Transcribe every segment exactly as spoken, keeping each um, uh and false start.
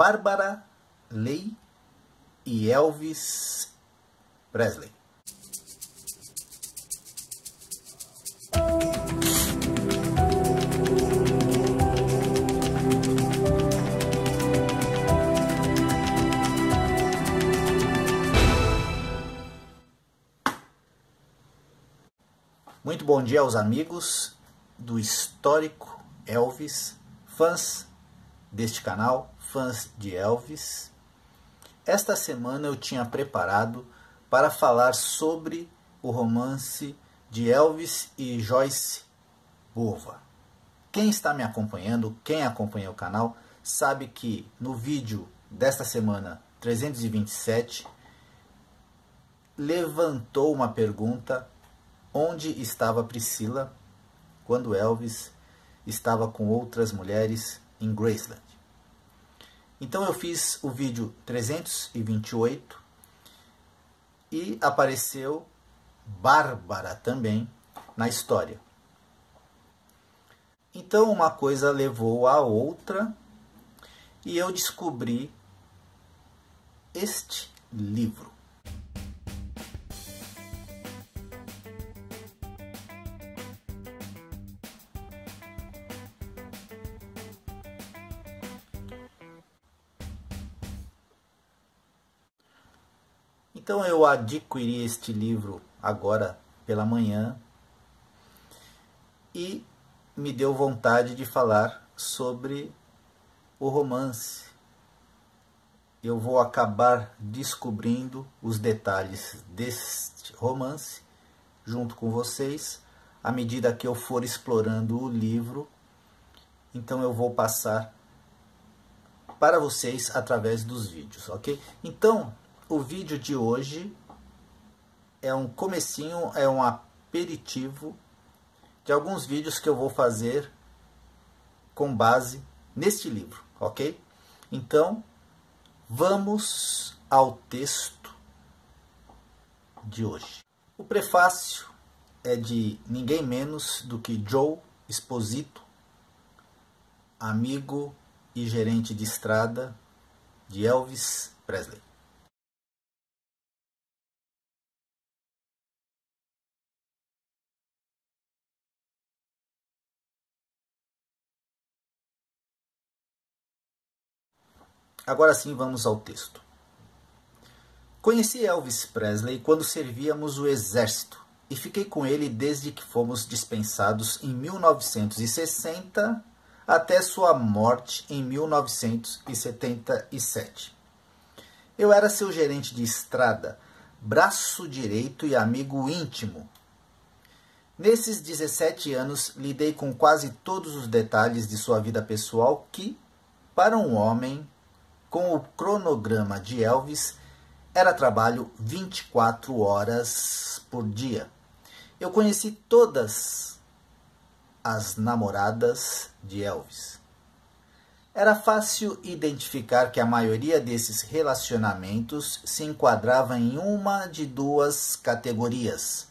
Barbara Leigh e Elvis Presley. Muito bom dia aos amigos do histórico Elvis, fãs deste canal, fãs de Elvis. Esta semana eu tinha preparado para falar sobre o romance de Elvis e Joyce Bova. Quem está me acompanhando, quem acompanha o canal, sabe que no vídeo desta semana trezentos e vinte e sete levantou uma pergunta: onde estava Priscilla quando Elvis estava com outras mulheres em Graceland? Então eu fiz o vídeo trezentos e vinte e oito e apareceu Bárbara também na história. Então uma coisa levou a outra e eu descobri este livro. Então eu adquiri este livro agora pela manhã e me deu vontade de falar sobre o romance. Eu vou acabar descobrindo os detalhes deste romance junto com vocês à medida que eu for explorando o livro. Então eu vou passar para vocês através dos vídeos, ok? Então, o vídeo de hoje é um comecinho, é um aperitivo de alguns vídeos que eu vou fazer com base neste livro, ok? Então, vamos ao texto de hoje. O prefácio é de ninguém menos do que Joe Esposito, amigo e gerente de estrada de Elvis Presley. Agora sim, vamos ao texto. Conheci Elvis Presley quando servíamos o exército e fiquei com ele desde que fomos dispensados em mil novecentos e sessenta até sua morte em mil novecentos e setenta e sete. Eu era seu gerente de estrada, braço direito e amigo íntimo. Nesses dezessete anos, lidei com quase todos os detalhes de sua vida pessoal que, para um homem com o cronograma de Elvis, era trabalho vinte e quatro horas por dia. Eu conheci todas as namoradas de Elvis. Era fácil identificar que a maioria desses relacionamentos se enquadrava em uma de duas categorias: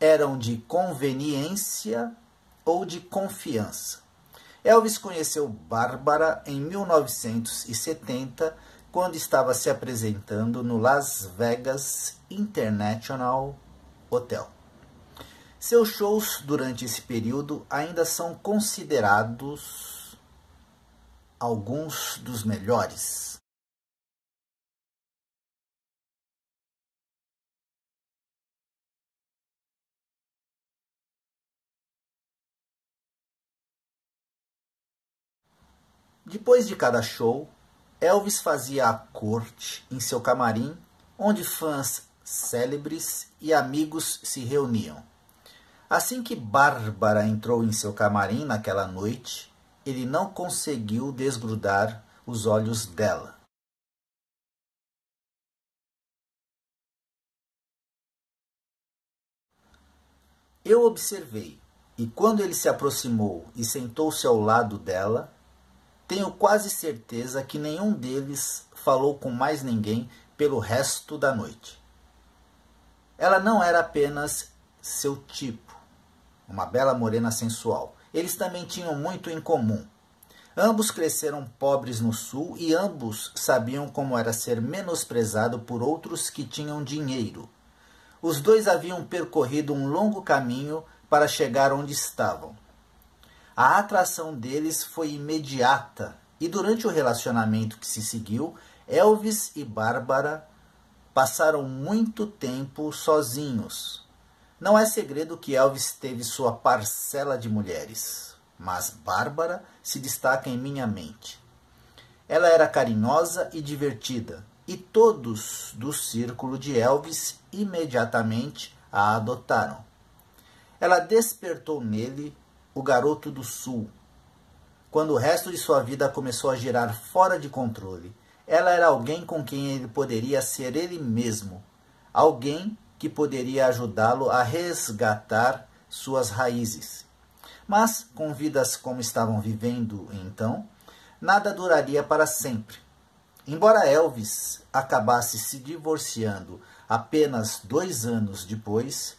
eram de conveniência ou de confiança. Elvis conheceu Bárbara em mil novecentos e setenta, quando estava se apresentando no Las Vegas International Hotel. Seus shows durante esse período ainda são considerados alguns dos melhores. Depois de cada show, Elvis fazia a corte em seu camarim, onde fãs célebres e amigos se reuniam. Assim que Bárbara entrou em seu camarim naquela noite, ele não conseguiu desgrudar os olhos dela. Eu observei, e quando ele se aproximou e sentou-se ao lado dela, tenho quase certeza que nenhum deles falou com mais ninguém pelo resto da noite. Ela não era apenas seu tipo, uma bela morena sensual. Eles também tinham muito em comum. Ambos cresceram pobres no sul e ambos sabiam como era ser menosprezado por outros que tinham dinheiro. Os dois haviam percorrido um longo caminho para chegar onde estavam. A atração deles foi imediata e durante o relacionamento que se seguiu, Elvis e Barbara passaram muito tempo sozinhos. Não é segredo que Elvis teve sua parcela de mulheres, mas Bárbara se destaca em minha mente. Ela era carinhosa e divertida, e todos do círculo de Elvis imediatamente a adotaram. Ela despertou nele o garoto do sul. Quando o resto de sua vida começou a girar fora de controle, ela era alguém com quem ele poderia ser ele mesmo, alguém que poderia ajudá-lo a resgatar suas raízes. Mas, com vidas como estavam vivendo então, nada duraria para sempre. Embora Elvis acabasse se divorciando apenas dois anos depois,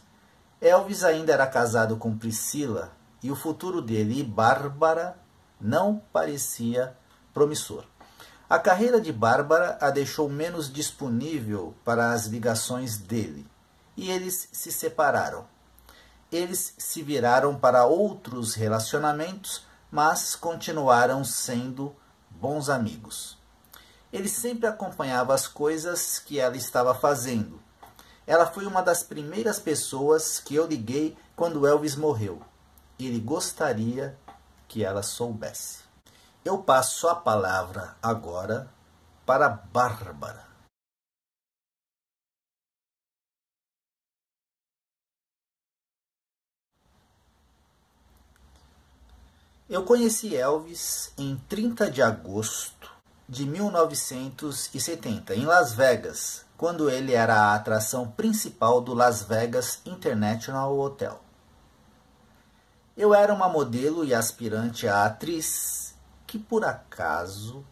Elvis ainda era casado com Priscilla e o futuro dele e Bárbara não parecia promissor. A carreira de Bárbara a deixou menos disponível para as ligações dele. E eles se separaram. Eles se viraram para outros relacionamentos, mas continuaram sendo bons amigos. Ele sempre acompanhava as coisas que ela estava fazendo. Ela foi uma das primeiras pessoas que eu liguei quando Elvis morreu. Ele gostaria que ela soubesse. Eu passo a palavra agora para Bárbara. Eu conheci Elvis em trinta de agosto de mil novecentos e setenta, em Las Vegas, quando ele era a atração principal do Las Vegas International Hotel. Eu era uma modelo e aspirante à atriz, que por acaso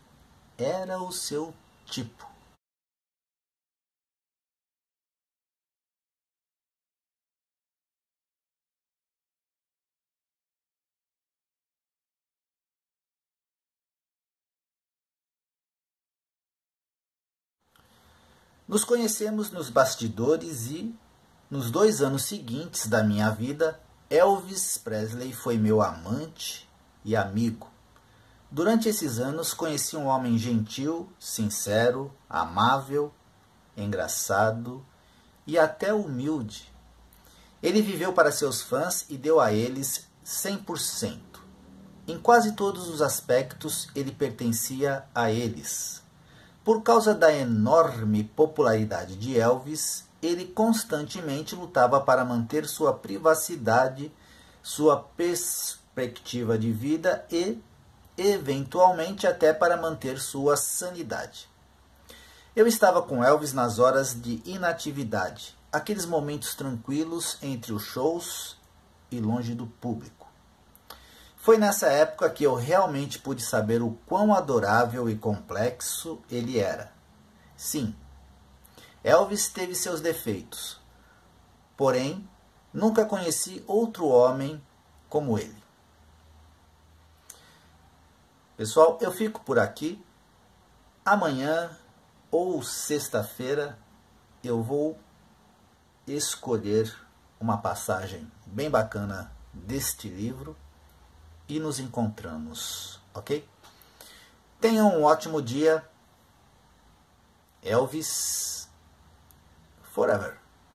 era o seu tipo. Nos conhecemos nos bastidores e, nos dois anos seguintes da minha vida, Elvis Presley foi meu amante e amigo. Durante esses anos, conheci um homem gentil, sincero, amável, engraçado e até humilde. Ele viveu para seus fãs e deu a eles cem por cento. Em quase todos os aspectos, ele pertencia a eles. Por causa da enorme popularidade de Elvis, ele constantemente lutava para manter sua privacidade, sua perspectiva de vida e, eventualmente, até para manter sua sanidade. Eu estava com Elvis nas horas de inatividade, aqueles momentos tranquilos entre os shows e longe do público. Foi nessa época que eu realmente pude saber o quão adorável e complexo ele era. Sim, Elvis teve seus defeitos, porém, nunca conheci outro homem como ele. Pessoal, eu fico por aqui. Amanhã ou sexta-feira eu vou escolher uma passagem bem bacana deste livro. E nos encontramos, ok? Tenham um ótimo dia. Elvis Forever.